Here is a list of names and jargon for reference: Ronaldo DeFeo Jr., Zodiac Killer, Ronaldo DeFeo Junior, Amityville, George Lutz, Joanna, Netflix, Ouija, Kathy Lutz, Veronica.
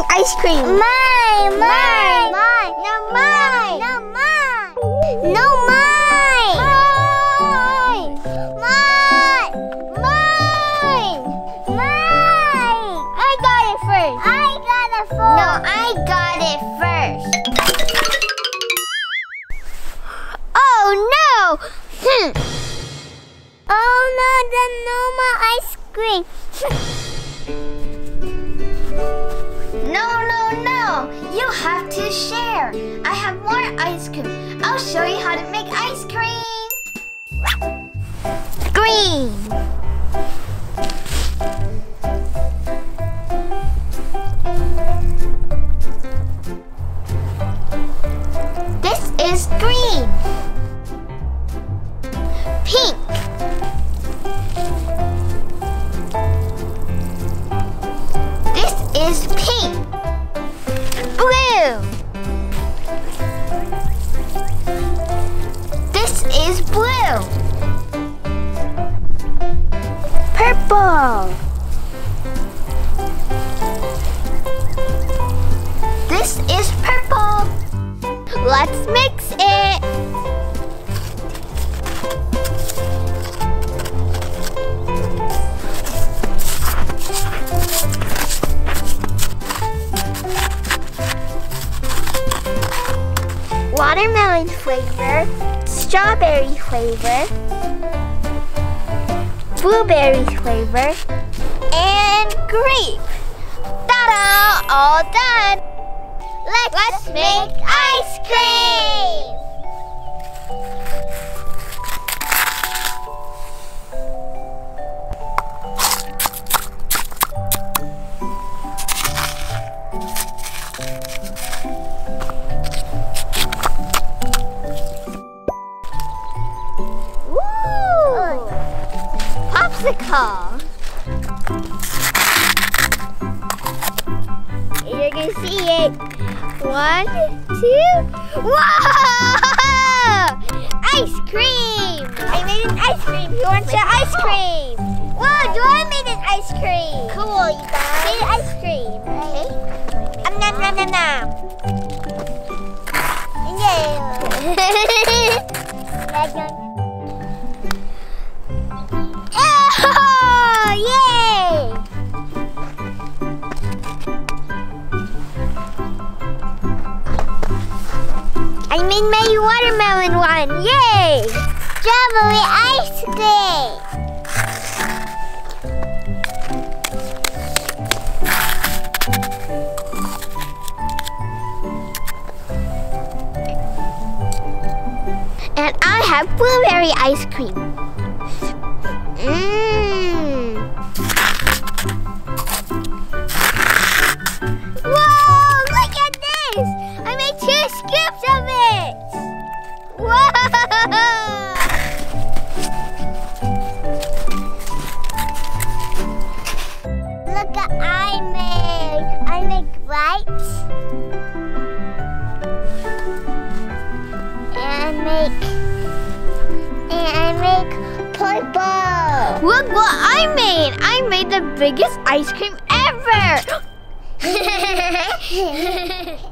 eating ice cream. Mine, mine, mine. No, mine. No, mine. No, mine. Mine. Mine. Mine. Mine. I got it first. I got it first. No, I got it first. Oh, no. Oh, no, the normal ice cream. No, no, no. You have to share. I have more ice cream. I'll show you how to make ice cream. Green. This is green. Pink. Is pink, blue. This is blue, purple. This is purple. Let's mix it. Watermelon flavor, strawberry flavor, blueberry flavor, and grape. Ta-da! All done! Let's make ice cream! Popsicle. You're going to see it. 1, 2, whoa! Ice cream. I made an ice cream. You want your ice cream? Whoa, Joanna made an ice cream. Cool, you guys. Made an ice cream. Okay. Nom, nom, nom, nom. Yay. Made watermelon one, yay! Strawberry ice cream. And I have blueberry ice cream. Whoa, look at this! I made 2 scoops of it! Whoa! Look what I made. I make lights. And I make purple. Look what I made. I made the biggest ice cream ever.